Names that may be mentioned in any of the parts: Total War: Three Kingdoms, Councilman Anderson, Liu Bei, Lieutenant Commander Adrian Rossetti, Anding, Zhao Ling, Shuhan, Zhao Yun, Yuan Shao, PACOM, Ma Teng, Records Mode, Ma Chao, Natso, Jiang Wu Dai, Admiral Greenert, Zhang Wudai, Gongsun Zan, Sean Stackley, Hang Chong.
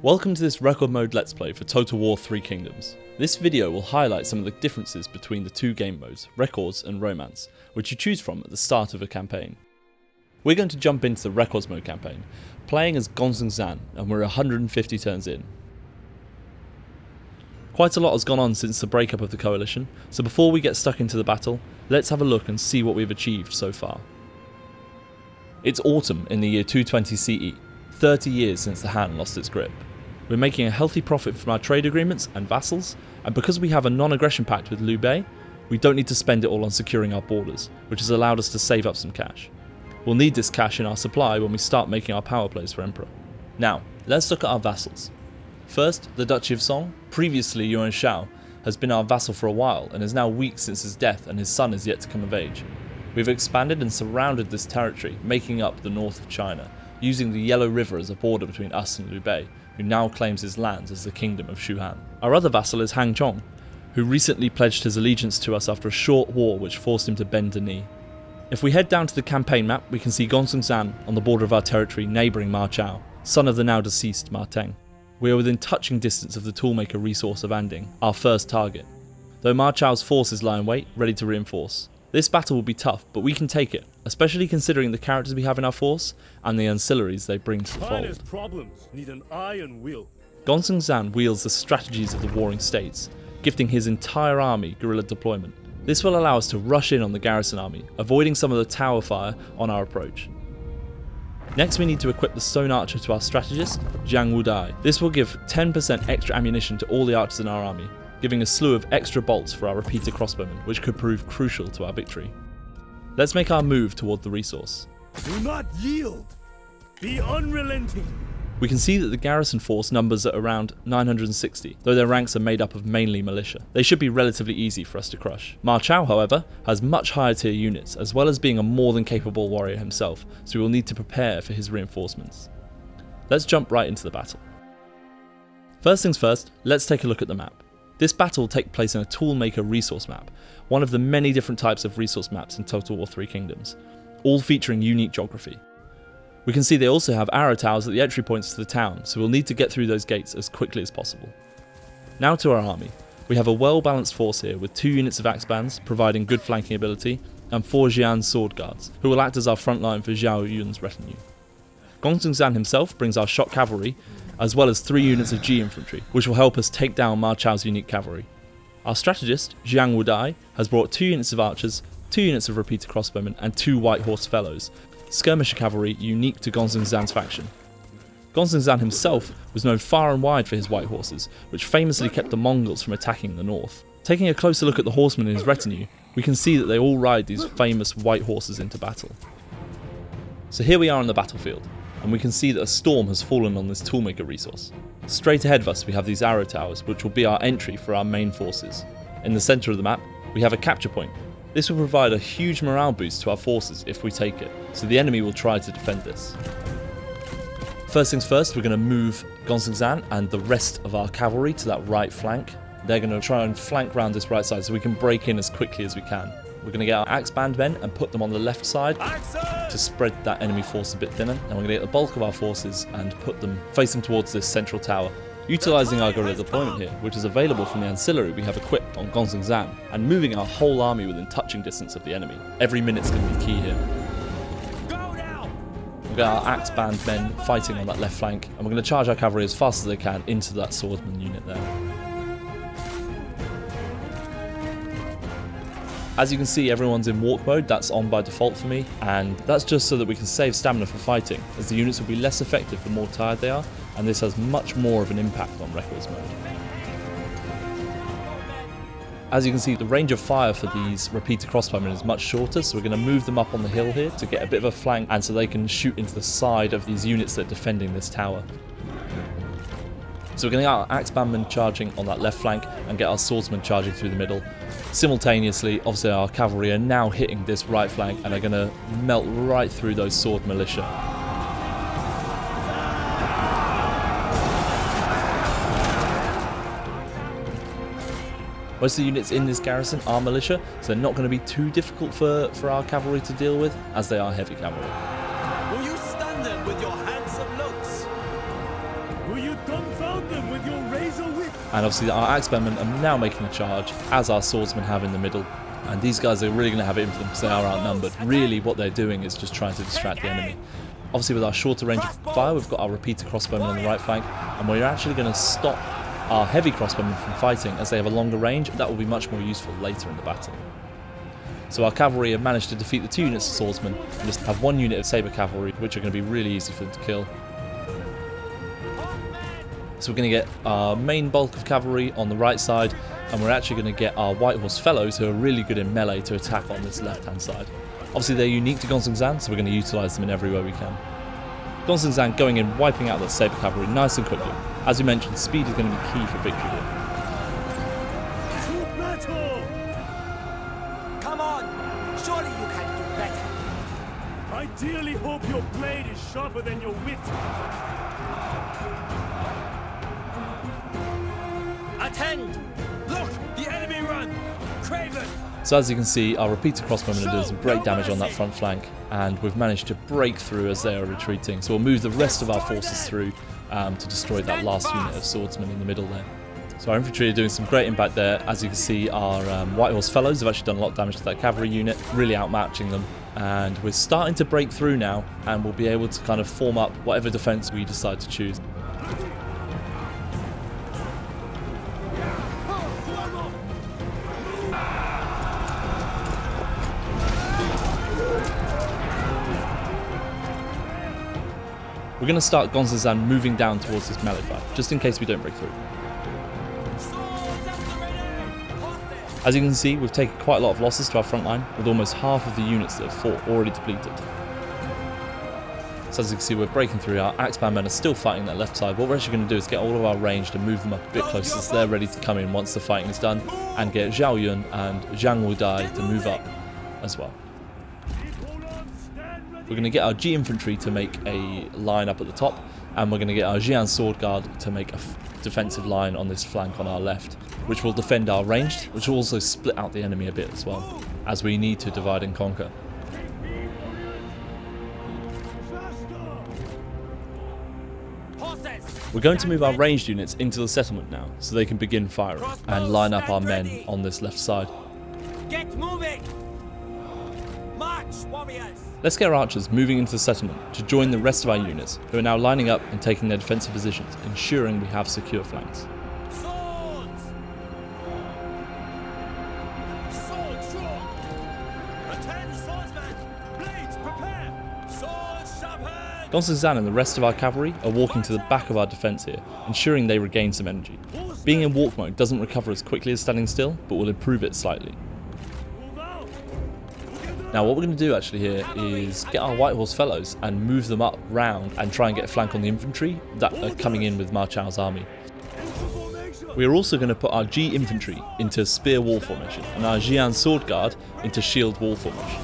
Welcome to this record mode let's play for Total War: Three Kingdoms. This video will highlight some of the differences between the two game modes, Records and Romance, which you choose from at the start of a campaign. We're going to jump into the Records mode campaign, playing as Gongsun Zan, and we're 150 turns in. Quite a lot has gone on since the breakup of the coalition, so before we get stuck into the battle, let's have a look and see what we've achieved so far. It's autumn in the year 220 CE, 30 years since the Han lost its grip. We're making a healthy profit from our trade agreements and vassals, and because we have a non-aggression pact with Liu Bei, we don't need to spend it all on securing our borders, which has allowed us to save up some cash. We'll need this cash in our supply when we start making our power plays for Emperor. Now, let's look at our vassals. First, the Duchy of Song, previously Yuan Shao, has been our vassal for a while and is now weak since his death and his son is yet to come of age. We've expanded and surrounded this territory, making up the north of China, using the Yellow River as a border between us and Liu Bei, who now claims his lands as the Kingdom of Shuhan. Our other vassal is Hang Chong, who recently pledged his allegiance to us after a short war which forced him to bend the knee. If we head down to the campaign map, we can see Gongsun Zan on the border of our territory neighbouring Ma Chao, son of the now deceased Ma Teng. We are within touching distance of the toolmaker resource of Anding, our first target, though Ma Chao's forces lie in wait, ready to reinforce. This battle will be tough, but we can take it, especially considering the characters we have in our force and the ancillaries they bring to the fold. Problems need an iron will. Gongsun Zan wields the strategies of the warring states, gifting his entire army guerrilla deployment. This will allow us to rush in on the garrison army, avoiding some of the tower fire on our approach. Next, we need to equip the stone archer to our strategist, Zhang Wudai. This will give 10% extra ammunition to all the archers in our army, giving a slew of extra bolts for our repeater crossbowmen, which could prove crucial to our victory. Let's make our move toward the resource. Do not yield! Be unrelenting! We can see that the garrison force numbers at around 960, though their ranks are made up of mainly militia. They should be relatively easy for us to crush. Ma Chao, however, has much higher tier units, as well as being a more than capable warrior himself, so we will need to prepare for his reinforcements. Let's jump right into the battle. First things first, let's take a look at the map. This battle will take place in a toolmaker resource map, one of the many different types of resource maps in Total War: Three Kingdoms, all featuring unique geography. We can see they also have arrow towers at the entry points to the town, so we'll need to get through those gates as quickly as possible. Now to our army. We have a well-balanced force here with 2 units of axe bands, providing good flanking ability, and 4 Jian sword guards, who will act as our front line for Zhao Yun's retinue. Gongsun Zan himself brings our shot cavalry, as well as 3 units of G infantry, which will help us take down Ma Chao's unique cavalry. Our strategist, Jiang Wu Dai, has brought 2 units of archers, 2 units of repeater crossbowmen, and 2 white horse fellows, skirmisher cavalry unique to Gongsun Zan's faction. Gongsun Zan himself was known far and wide for his white horses, which famously kept the Mongols from attacking the north. Taking a closer look at the horsemen in his retinue, we can see that they all ride these famous white horses into battle. So here we are on the battlefield, and we can see that a storm has fallen on this toolmaker resource. Straight ahead of us we have these arrow towers, which will be our entry for our main forces. In the centre of the map we have a capture point. This will provide a huge morale boost to our forces if we take it, so the enemy will try to defend this. First things first, we're going to move Gongsun Zan and the rest of our cavalry to that right flank. They're going to try and flank round this right side so we can break in as quickly as we can. We're going to get our axe band men and put them on the left side to spread that enemy force a bit thinner. And we're going to get the bulk of our forces and face them towards this central tower, utilising our guerrilla deployment here, which is available from the ancillary we have equipped on Gongsun Zan, and moving our whole army within touching distance of the enemy. Every minute's going to be key here. We've got our axe band men fighting on that left flank, and we're going to charge our cavalry as fast as they can into that swordsman unit there. As you can see, everyone's in walk mode, that's on by default for me, and that's just so that we can save stamina for fighting, as the units will be less effective the more tired they are, and this has much more of an impact on Records mode. As you can see, the range of fire for these repeater crossbowmen is much shorter, so we're going to move them up on the hill here to get a bit of a flank, and so they can shoot into the side of these units that are defending this tower. So we're going to get our axe bandmen charging on that left flank and get our swordsmen charging through the middle. Simultaneously, obviously our cavalry are now hitting this right flank and are going to melt right through those sword militia. Most of the units in this garrison are militia, so they're not going to be too difficult for our cavalry to deal with, as they are heavy cavalry. Will you stun them with your handsome looks? you dumbfound them with your razor whip? And obviously our axemen are now making a charge, as our swordsmen have in the middle. And these guys are really going to have it in for them because they are outnumbered. Really what they're doing is just trying to distract the enemy. Obviously with our shorter range of fire, we've got our repeater crossbowmen on the right flank, and we're actually going to stop our heavy crossbowmen from fighting as they have a longer range. That will be much more useful later in the battle. So our cavalry have managed to defeat the two units of swordsmen and just have one unit of sabre cavalry, which are going to be really easy for them to kill. So we're going to get our main bulk of cavalry on the right side, and we're actually going to get our white horse fellows, who are really good in melee, to attack on this left-hand side. Obviously they're unique to Gongsun Zan, so we're going to utilise them in every way we can. Gongsun Zan going in, wiping out that sabre cavalry nice and quickly. As we mentioned, speed is going to be key for victory here. Dearly hope your blade is sharper than your wit. Attend! Look! The enemy run! Craven! So as you can see, our repeater crossbowmen are doing some great damage on that front flank, and we've managed to break through as they are retreating. So we'll move the rest of our forces through to destroy that last unit of swordsmen in the middle there. So our infantry are doing some great impact there. As you can see, our White Horse Fellows have actually done a lot of damage to that cavalry unit, really outmatching them. And we're starting to break through now, and we'll be able to kind of form up whatever defense we decide to choose. We're going to start Gongsun Zan moving down towards this melee fire, just in case we don't break through. As you can see, we've taken quite a lot of losses to our front line, with almost half of the units that have fought already depleted. So as you can see, we're breaking through. Our axeman men are still fighting that left side. What we're actually going to do is get all of our range to move them up a bit closer, so they're ready to come in once the fighting is done, and get Zhao Yun and Zhang Wudai to move up as well. We're going to get our G infantry to make a line up at the top, and we're going to get our Jian Sword Guard to make a defensive line on this flank on our left, which will defend our ranged, which will also split out the enemy a bit as well, as we need to divide and conquer. We're going to move our ranged units into the settlement now, so they can begin firing and line up our men on this left side. Get moving! March, warriors! Let's get our archers moving into the settlement to join the rest of our units, who are now lining up and taking their defensive positions, ensuring we have secure flanks. Swords! Swords drawn! Attend, swordsmen! Blades, prepare! Swords, sharpen! Gongsun Zan and the rest of our cavalry are walking to the back of our defence here, ensuring they regain some energy. Being in walk mode doesn't recover as quickly as standing still, but will improve it slightly. Now what we're going to do actually here is get our White Horse Fellows and move them up round and try and get a flank on the infantry that are coming in with Ma Chao's army. We are also going to put our G infantry into spear wall formation and our Jian Sword Guard into shield wall formation.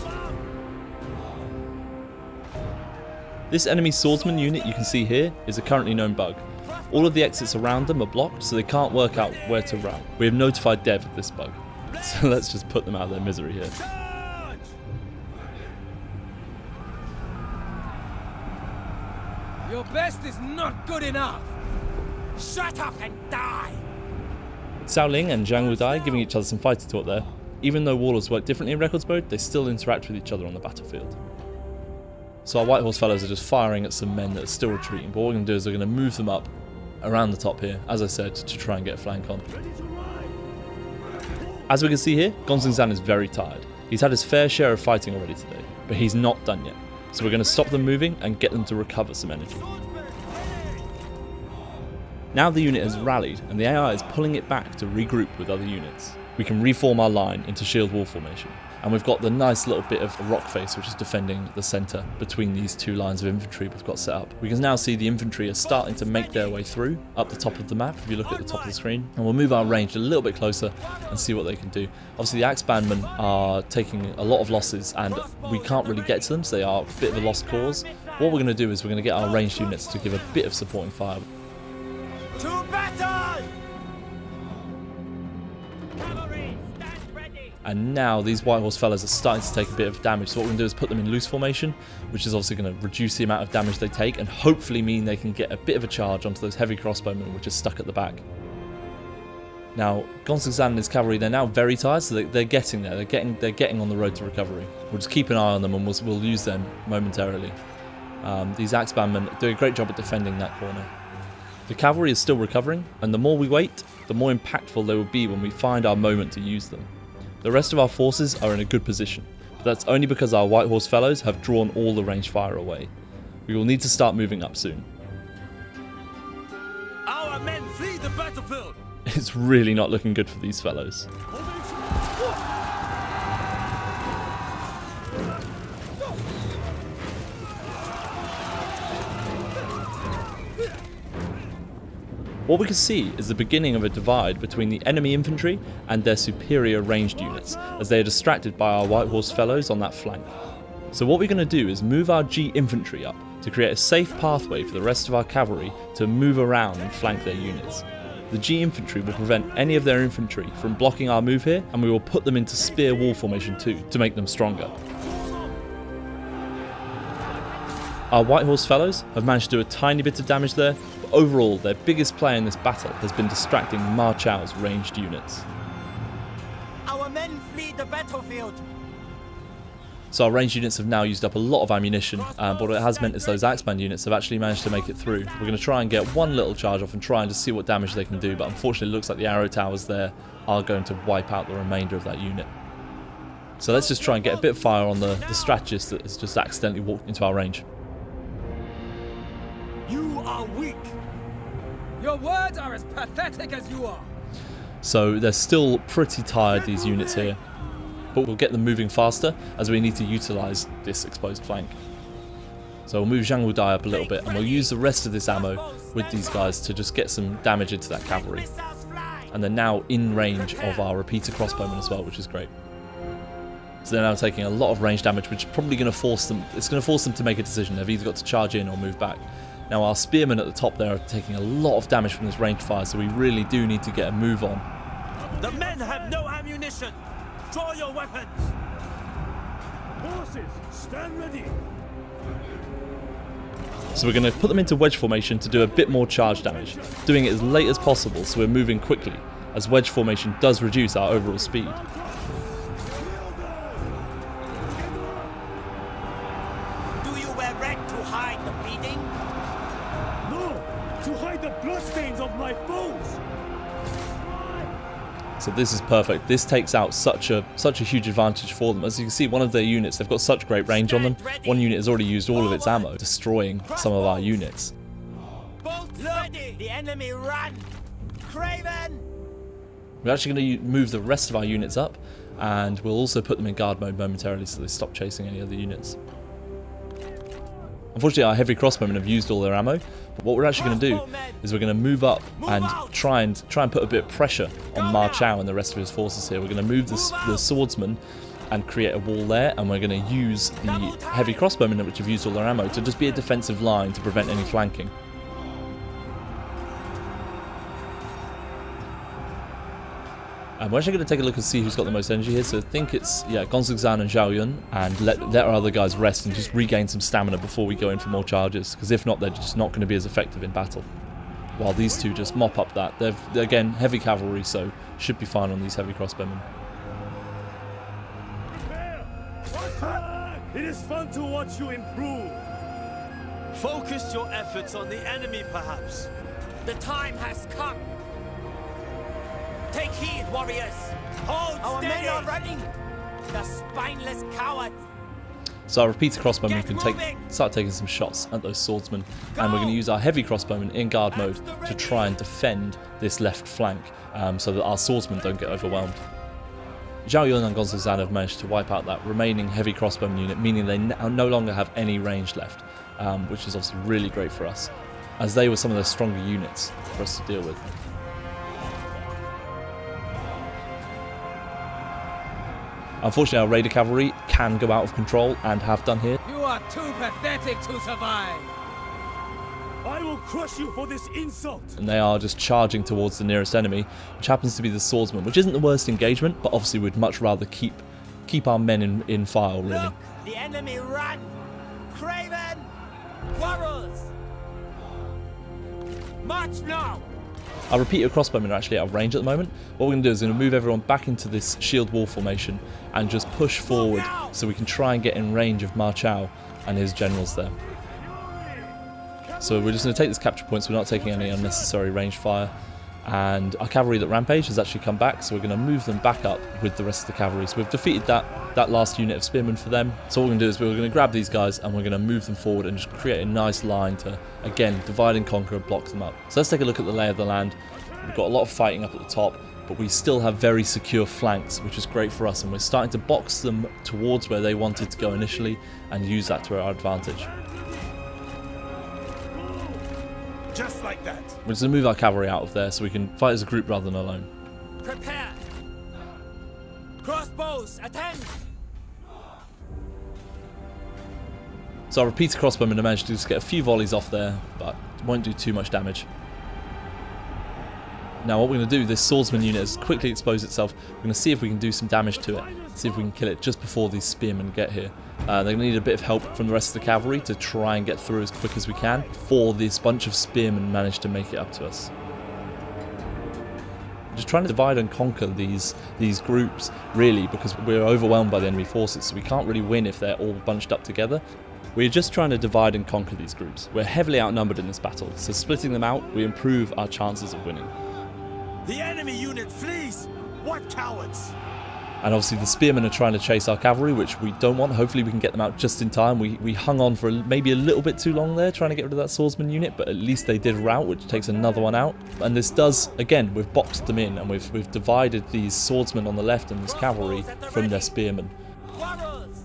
This enemy swordsman unit you can see here is a currently known bug. All of the exits around them are blocked, so they can't work out where to route. We have notified Dev of this bug, so let's just put them out of their misery here. Your best is not good enough! Shut up and die! Zhao Ling and Zhang Wudai giving each other some fighter talk there. Even though warlords work differently in Records mode, they still interact with each other on the battlefield. So our White Horse Fellows are just firing at some men that are still retreating, but what we're going to do is we're going to move them up around the top here, as I said, to try and get a flank on. As we can see here, Gongsun Zan is very tired. He's had his fair share of fighting already today, but he's not done yet. So we're going to stop them moving and get them to recover some energy. Now the unit has rallied and the AI is pulling it back to regroup with other units. We can reform our line into shield wall formation, and we've got the nice little bit of rock face which is defending the centre between these two lines of infantry we've got set up. We can now see the infantry are starting to make their way through up the top of the map if you look at the top of the screen, and we'll move our range a little bit closer and see what they can do. Obviously the axebandmen are taking a lot of losses and we can't really get to them, so they are a bit of a lost cause. What we're going to do is we're going to get our ranged units to give a bit of supporting fire. To battle! Cavalry, stand ready! And now these white horse fellas are starting to take a bit of damage. So what we're going to do is put them in loose formation, which is obviously going to reduce the amount of damage they take and hopefully mean they can get a bit of a charge onto those heavy crossbowmen which are stuck at the back. Now, Gongsun Zan and his cavalry, they're now very tired, so they're getting there. They're getting on the road to recovery. We'll just keep an eye on them and we'll use them momentarily. These axe bandmen do a great job at defending that corner. The cavalry is still recovering, and the more we wait, the more impactful they will be when we find our moment to use them. The rest of our forces are in a good position, but that's only because our white horse fellows have drawn all the range fire away. We will need to start moving up soon. Our men flee the battlefield! It's really not looking good for these fellows. What we can see is the beginning of a divide between the enemy infantry and their superior ranged units, as they are distracted by our white horse fellows on that flank. So what we're going to do is move our G infantry up to create a safe pathway for the rest of our cavalry to move around and flank their units. The G infantry will prevent any of their infantry from blocking our move here, and we will put them into spear wall formation too, to make them stronger. Our white horse fellows have managed to do a tiny bit of damage there, but overall their biggest play in this battle has been distracting Ma Chao's ranged units. Our men flee the battlefield. So our ranged units have now used up a lot of ammunition, but what it has meant is those axeman units have actually managed to make it through. We're going to try and get one little charge off and try and just see what damage they can do, but unfortunately it looks like the arrow towers there are going to wipe out the remainder of that unit. So let's just try and get a bit of fire on the strategist that has just accidentally walked into our range. You are weak. Your words are as pathetic as you are. So they're still pretty tired, these units here. But we'll get them moving faster as we need to utilise this exposed flank. So we'll move Zhang Wudai up a little bit and we'll use the rest of this ammo with these guys to just get some damage into that cavalry. And they're now in range of our repeater crossbowmen as well, which is great. So they're now taking a lot of range damage, which is probably going to force them, it's going to force them to make a decision. They've either got to charge in or move back. Now our spearmen at the top there are taking a lot of damage from this range fire, so we really do need to get a move on. The men have no ammunition! Draw your weapons! Horses, stand ready! So we're going to put them into wedge formation to do a bit more charge damage, doing it as late as possible so we're moving quickly, as wedge formation does reduce our overall speed. So this is perfect. This takes out such a huge advantage for them. As you can see, one of their units, they've got such great range on them. One unit has already used all of its ammo, destroying some of our units. We're actually going to move the rest of our units up, and we'll also put them in guard mode momentarily so they stop chasing any other units. Unfortunately, our heavy crossbowmen have used all their ammo, but what we're actually going to do is we're going to move up and try and put a bit of pressure on Ma Chao and the rest of his forces here. We're going to move the swordsman and create a wall there, and we're going to use the heavy crossbowmen, which have used all their ammo, to just be a defensive line to prevent any flanking. We're actually going to take a look and see who's got the most energy here. So I think it's, yeah, Gongsun Zan and Zhao Yun, and let our other guys rest and just regain some stamina before we go in for more charges, because if not, they're just not going to be as effective in battle. While these two just mop up that. They're, again, heavy cavalry, so should be fine on these heavy crossbowmen. It is fun to watch you improve. Focus your efforts on the enemy, perhaps. The time has come. Take heed, warriors! Hold steady! Our men are running! The spineless cowards! So our repeater crossbowmen can start taking some shots at those swordsmen. Go. And we're going to use our heavy crossbowmen in guard mode to try and defend this left flank, so that our swordsmen don't get overwhelmed. Zhao Yun and Gongsun Zan have managed to wipe out that remaining heavy crossbowman unit, meaning they no longer have any range left, which is obviously really great for us, as they were some of the stronger units for us to deal with. Unfortunately, our raider cavalry can go out of control and have done here. You are too pathetic to survive. I will crush you for this insult. And they are just charging towards the nearest enemy, which happens to be the swordsman, which isn't the worst engagement, but obviously we'd much rather keep our men in file, really. Look, the enemy run! Craven! Quarrels! March now! Our repeater crossbowmen are actually out of range at the moment. What we're going to do is we're going to move everyone back into this shield wall formation and just push forward so we can try and get in range of Ma Chao and his generals there. So we're just going to take this capture point so we're not taking any unnecessary range fire. And our cavalry that rampaged has actually come back, so we're going to move them back up with the rest of the cavalry. So we've defeated that last unit of spearmen for them. So what we're going to do is we're going to grab these guys and we're going to move them forward and just create a nice line to, again, divide and conquer and block them up. So let's take a look at the lay of the land. We've got a lot of fighting up at the top, but we still have very secure flanks, which is great for us. And we're starting to box them towards where they wanted to go initially and use that to our advantage. Just like that. We're just going to move our cavalry out of there so we can fight as a group rather than alone. Prepare! Crossbows, attend! So our repeater crossbowmen managed to just get a few volleys off there, but won't do too much damage. Now what we're going to do, this swordsman unit has quickly exposed itself. We're going to see if we can do some damage to it, see if we can kill it just before these spearmen get here. They're going to need a bit of help from the rest of the cavalry to try and get through as quick as we can before this bunch of spearmen manage to make it up to us. Just trying to divide and conquer these groups really, because we're overwhelmed by the enemy forces, so we can't really win if they're all bunched up together. We're just trying to divide and conquer these groups. We're heavily outnumbered in this battle, so splitting them out, we improve our chances of winning. The enemy unit flees! What cowards! And obviously the spearmen are trying to chase our cavalry, which we don't want. Hopefully we can get them out just in time. We hung on for maybe a little bit too long there, trying to get rid of that swordsman unit, but at least they did rout, which takes another one out. And this does, again, we've boxed them in, and we've divided these swordsmen on the left and this cavalry from their spearmen.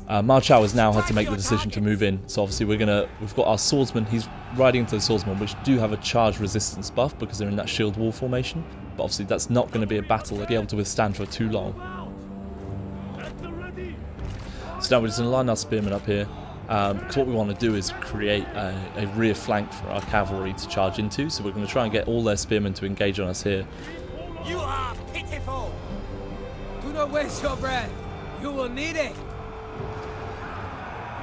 Ma Chao has now had to make the decision to move in, so obviously we've got our swordsman, he's riding into the swordsman, which do have a charge resistance buff because they're in that shield wall formation, but obviously that's not going to be a battle they'll be able to withstand for too long. So now we're just going to line our spearmen up here, because what we want to do is create a rear flank for our cavalry to charge into, so we're going to try and get all their spearmen to engage on us here. You are pitiful! Do not waste your breath! You will need it!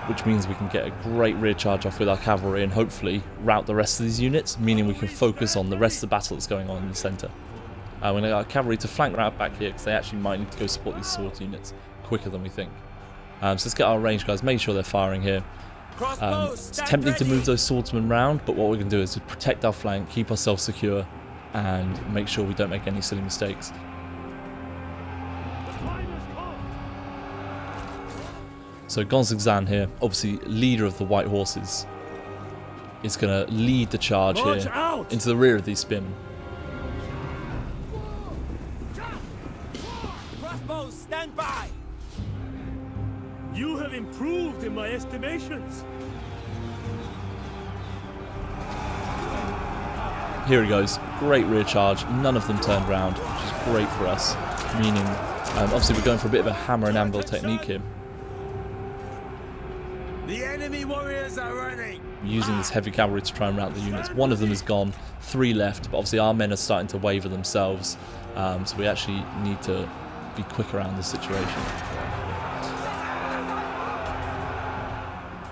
Which means we can get a great rear charge off with our cavalry and hopefully rout the rest of these units, meaning we can focus on the rest of the battle that's going on in the centre. We're going to get our cavalry to flank route back here because they actually might need to go support these sword units quicker than we think. So let's get our range guys, make sure they're firing here. It's tempting to move those swordsmen round, but what we're going to do is to protect our flank, keep ourselves secure, and make sure we don't make any silly mistakes. So Gongsun Zan here, obviously leader of the White Horses, is going to lead the charge here into the rear of these spearmen. Crossbows, stand by! You have improved in my estimations. Here it goes, great rear charge, none of them turned round, which is great for us, meaning obviously we're going for a bit of a hammer and anvil technique here. The enemy warriors are running. Using this heavy cavalry to try and rout the units. One of them is gone, three left, but obviously our men are starting to waver themselves, so we actually need to be quick around this situation.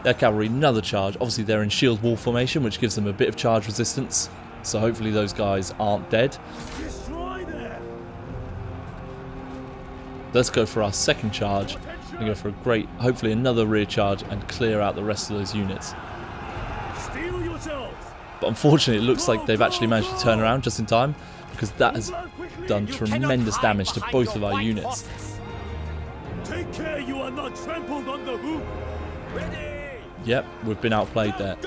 Their cavalry, another charge. Obviously they're in shield wall formation, which gives them a bit of charge resistance, so hopefully those guys aren't dead. Let's go for our second charge. We're going to go for a great, hopefully another rear charge and clear out the rest of those units. But unfortunately it looks like they've actually managed to turn around just in time, because that has done tremendous damage to both of our units. Take care you are not trampled on the hoop. Ready. Yep, we've been outplayed there.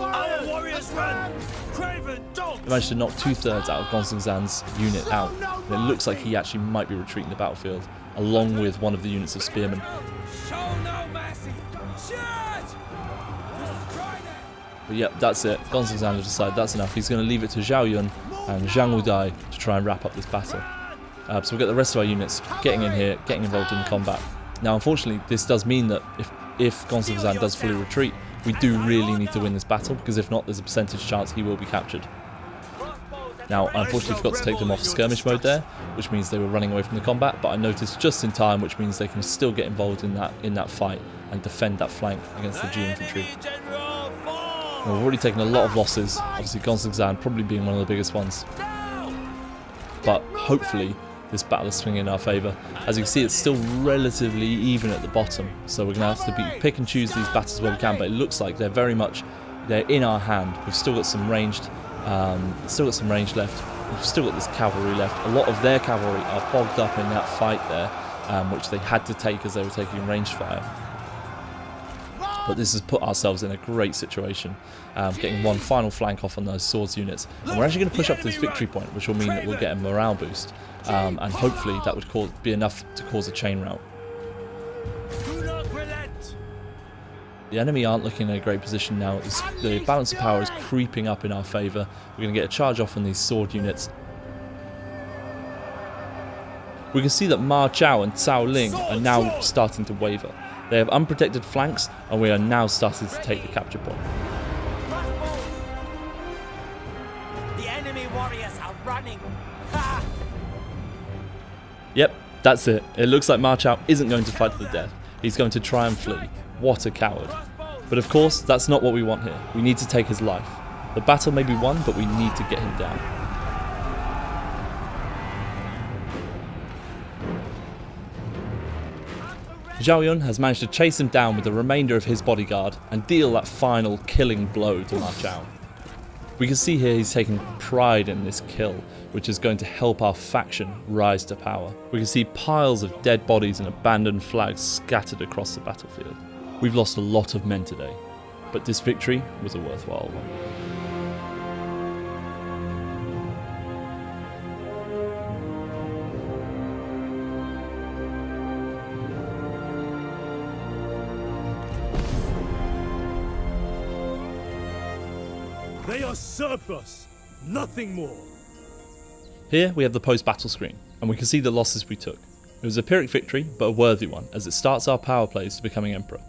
Our warriors run. They managed to knock two-thirds out of Gongsun Zan's unit out. And it looks like he actually might be retreating the battlefield, along with one of the units of spearmen. But yep, that's it. Gongsun Zan has decided that's enough. He's going to leave it to Zhao Yun and Zhang Wudai to try and wrap up this battle. So we've got the rest of our units getting in here, getting involved in combat. Now, unfortunately, this does mean that if Gongsun Zan does fully retreat, We do really need to win this battle, because if not, there's a percentage chance he will be captured. Now, I unfortunately forgot to take them off skirmish mode there, which means they were running away from the combat, but I noticed just in time, which means they can still get involved in that fight and defend that flank against the G infantry. Now, we've already taken a lot of losses, obviously Gongsun Zan probably being one of the biggest ones. But hopefully this battle is swinging in our favour. As you can see, it's still relatively even at the bottom, so we're going to have to pick and choose these battles where we can, but it looks like they're very much in our hand. We've still got some ranged. Still got some range left. We've still got this cavalry left. A lot of their cavalry are bogged up in that fight there, which they had to take as they were taking range fire. But this has put ourselves in a great situation, getting one final flank off on those swords units. And we're actually going to push up to this victory point, which will mean that we'll get a morale boost, and hopefully that would be enough to cause a chain rout. The enemy aren't looking in a great position now. The balance of power is creeping up in our favour. We're going to get a charge off on these sword units. We can see that Ma Chao and Zhao Ling are now starting to waver. They have unprotected flanks, and we are now starting to take the capture point. The enemy warriors are running. Yep, that's it. It looks like Ma Chao isn't going to fight to the death. He's going to try and flee. What a coward. But of course, that's not what we want here. We need to take his life. The battle may be won, but we need to get him down. Zhao Yun has managed to chase him down with the remainder of his bodyguard and deal that final killing blow to Ma Chao. We can see here he's taking pride in this kill, which is going to help our faction rise to power. We can see piles of dead bodies and abandoned flags scattered across the battlefield. We've lost a lot of men today, but this victory was a worthwhile one. They usurp us, nothing more. Here we have the post-battle screen, and we can see the losses we took. It was a Pyrrhic victory, but a worthy one, as it starts our power plays to becoming Emperor.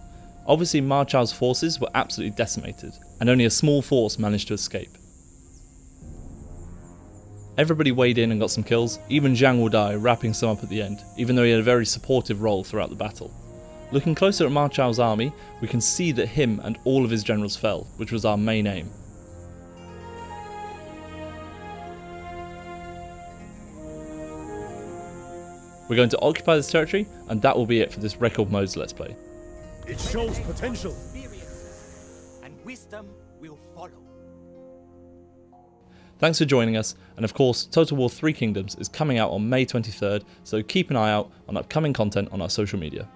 Obviously Ma Chao's forces were absolutely decimated, and only a small force managed to escape. Everybody weighed in and got some kills, even Jiang Wu Dai wrapping some up at the end, even though he had a very supportive role throughout the battle. Looking closer at Ma Chao's army, we can see that him and all of his generals fell, which was our main aim. We're going to occupy this territory, and that will be it for this record mode's Let's Play. It shows potential. And wisdom will follow. Thanks for joining us, and of course, Total War: Three Kingdoms is coming out on May 23rd, so keep an eye out on upcoming content on our social media.